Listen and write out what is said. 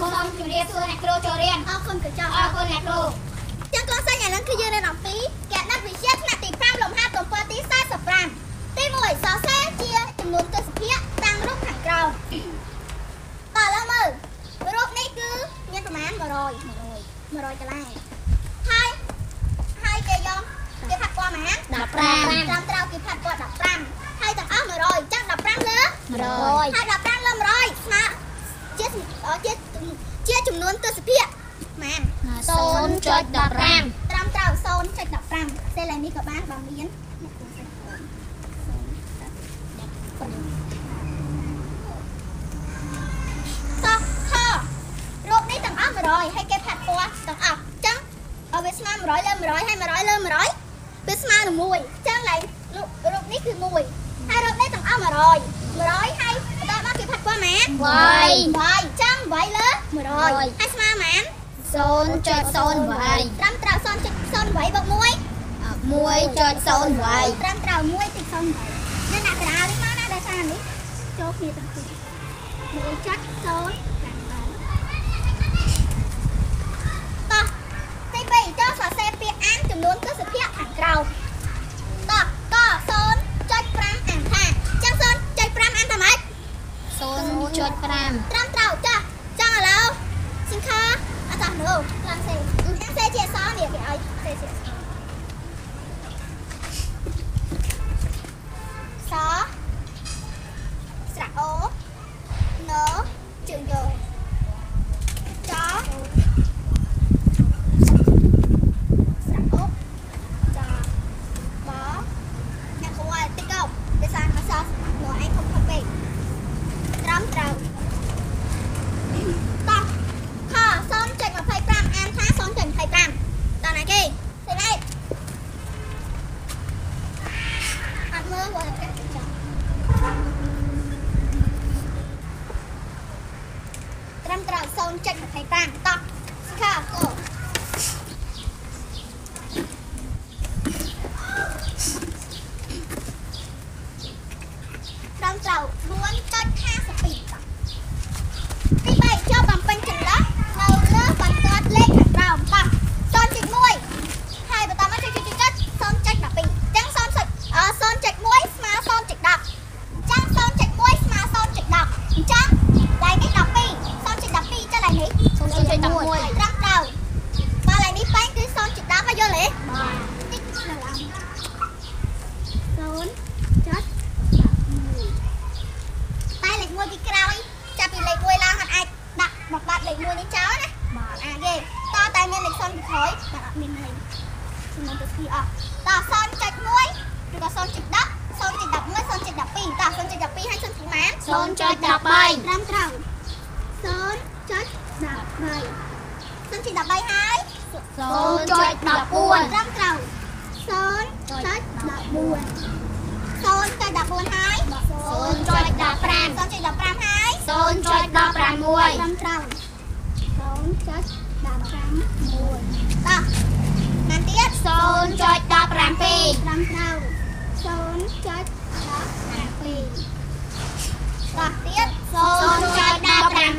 Con xong chủ đề xưa nạc rô cho riêng. Ở con cửa chọc. Ở con nạc rô. Chẳng con xa nhà lần khi dư ra nọc phí. Kẹt nạc vì chết nạc tỷ phạm lồng hạ tổng phá tí xa sập ràng. Tí mùi xó xe chia chùm nôn cơ sập hiếc tăng rút thẳng cầu. Bỏ lỡ mơ. Rốt này cứ nhé tùm án mở rồi. Mở rồi cho lại. Hai kê dông. Kê phát qua mán. Đập ràng. Làm trao kê phát qua đập ràng. Hai tầm áo mở rồi chắc đập ràng lứa. Rồi. Hai đập ràng lơm rồi. Mà. Chia chùm nôn cơ sập hiếc. Mà. Xôn chạch đập ràng. Trăm trao xôn chạch đập ràng. Xe lại mi có bán bằng miếng. Rồi hay cái phạt qua tầng ọc trắng ở bên mà rồi lên rồi hay mà rồi lên rồi bên mà là mùi trắng lại rụt nít thì mùi hai rụt đấy tầng ọc mà rồi hay ta bắt cái phạt qua mẹ vậy vậy trắng vậy lớn mà rồi hai mà mẹ son chơi son vậy trắng trào son vậy bọc mùi mùi chơi son vậy trắng trào mùi thì son vậy nên là cái nào đấy má nó đã sang đấy chốt như tầng mùi chất son luôn cứ sự kiện thẳng cầu. Đó, có sơn chơi pram ăn tha. Chẳng sơn chơi pram ăn tha mấy. Sơn chơi pram. Pram trâu cha. Chẳng ở đâu. Xin kha. À ta đâu. Làm xe. Em xe chia sơn đi cái ấy. Xe chia sơn. Só. Sạc ố. Nớ. Trường rồi. Chó. Sôn chơi đa